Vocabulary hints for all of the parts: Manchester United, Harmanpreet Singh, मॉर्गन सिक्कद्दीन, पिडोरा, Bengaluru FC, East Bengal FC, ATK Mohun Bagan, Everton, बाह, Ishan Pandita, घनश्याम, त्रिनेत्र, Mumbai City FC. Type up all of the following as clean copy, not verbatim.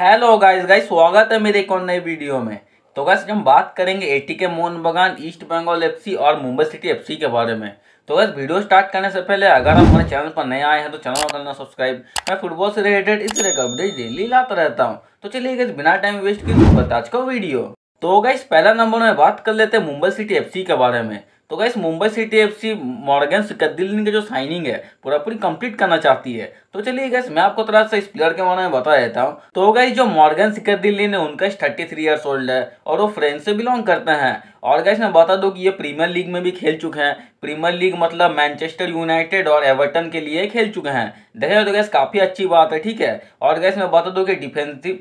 Hello guys स्वागत है मेरे एक और नए वीडियो में। तो गाइस हम बात करेंगे ATK Mohan Bagan, East Bengal FC और मुंबई सिटी एफसी के बारे में। तो गाइस वीडियो स्टार्ट करने से पहले अगर आप हमारे चैनल पर नए आए हैं तो चैनल को करना सब्सक्राइब। मैं फुटबॉल से रिलेटेड इस तरह का अपडेट डेली लाता रहता हूँ। तो चलिए गाइस बिना टाइम वेस्ट किए बता आज का वीडियो। तो गाइस पहला नंबर में बात कर लेते हैं मुंबई सिटी एफसी के बारे में। तो guys Mumbai City FC मॉर्गन सिक्कद्दीन के जो साइनिंग है पूरा पूरी कंप्लीट करना चाहती है। तो चलिए गाइस मैं आपको थोड़ा सा इस प्लेयर के बारे में बता देता हूँ। तो गाइस जो मॉर्गन सिक्कद्दीन है उनका 33 ईयर्स ओल्ड है और वो फ्रेंच से बिलोंग करते हैं। और गाइस मैं बता दूं कि ये प्रीमियर लीग में भी खेल चुके हैं। प्रीमियर लीग मतलब मैनचेस्टर यूनाइटेड और एवर्टन के लिए खेल चुके हैं। देखिए तो गाइस काफ़ी अच्छी बात है, ठीक है। और गाइस मैं बता दूं कि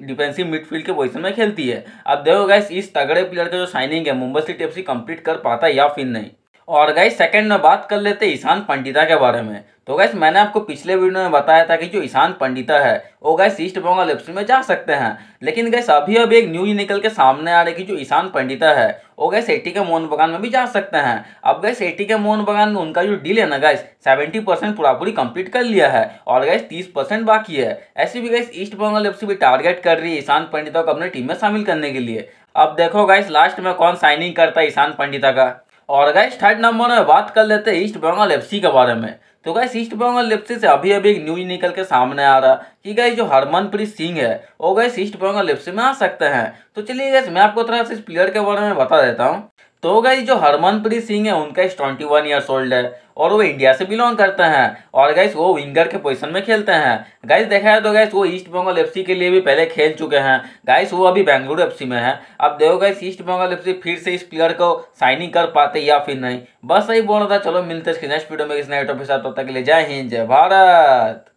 डिफेंसिव मिडफील्ड के पोजीशन में खेलती है। अब देखो गाइस इस तगड़े प्लेयर का जो साइनिंग है मुंबई सिटी एफसी कंप्लीट कर पाता है या फिर नहीं। और गाइस सेकंड में बात कर लेते हैं ईशान पंडिता के बारे में। तो गाइस मैंने आपको पिछले वीडियो में बताया था कि जो ईशान पंडिता है वो गाइस ईस्ट बंगाल एफसी में जा सकते हैं। लेकिन गाइस अभी एक न्यूज निकल के सामने आ रही है कि जो ईशान पंडिता है वो गाइस एटीके मोहन बगान में भी जा सकते हैं। अब गाइस एटीके मोहन बगान में उनका जो डील है ना गाइस 70% पूरा पूरी कंप्लीट कर लिया है और गाइस 30% बाकी है। ऐसे भी गाइस ईस्ट बंगाल एफसी भी टारगेट कर रही है ईशान पंडिता को अपनी टीम में शामिल करने के लिए। अब देखो गाइस लास्ट में कौन साइनिंग करता है ईशान पंडिता का। और गाइस थर्ड नंबर में बात कर लेते हैं ईस्ट बंगाल एफसी के बारे में। तो गाइस ईस्ट बंगाल एफसी से अभी एक न्यूज निकल के सामने आ रहा कि गाइस जो हरमनप्रीत सिंह है वो गाइस ईस्ट बंगाल एफसी में आ सकते हैं। तो चलिए गाइस मैं आपको थोड़ा सा इस प्लेयर के बारे में बता देता हूँ। तो गाइस जो हरमनप्रीत सिंह है उनका 21 ईयर्स ओल्ड है और वो इंडिया से बिलोंग करते हैं। और गाइस वो विंगर के पोजीशन में खेलते हैं। गाइस देखा है तो गाइस वो ईस्ट बंगाल एफसी के लिए भी पहले खेल चुके हैं। गाइस वो अभी बेंगलुरु एफसी में है। अब देखो गाइस ईस्ट बंगाल एफसी फिर से इस प्लेयर को साइनिंग कर पाते या फिर नहीं। बस यही बोल रहा था। चलो मिलते हैं नेक्स्ट वीडियो में किसी नए टॉपिक के साथ। तब तक के लिए जय हिंद जय भारत।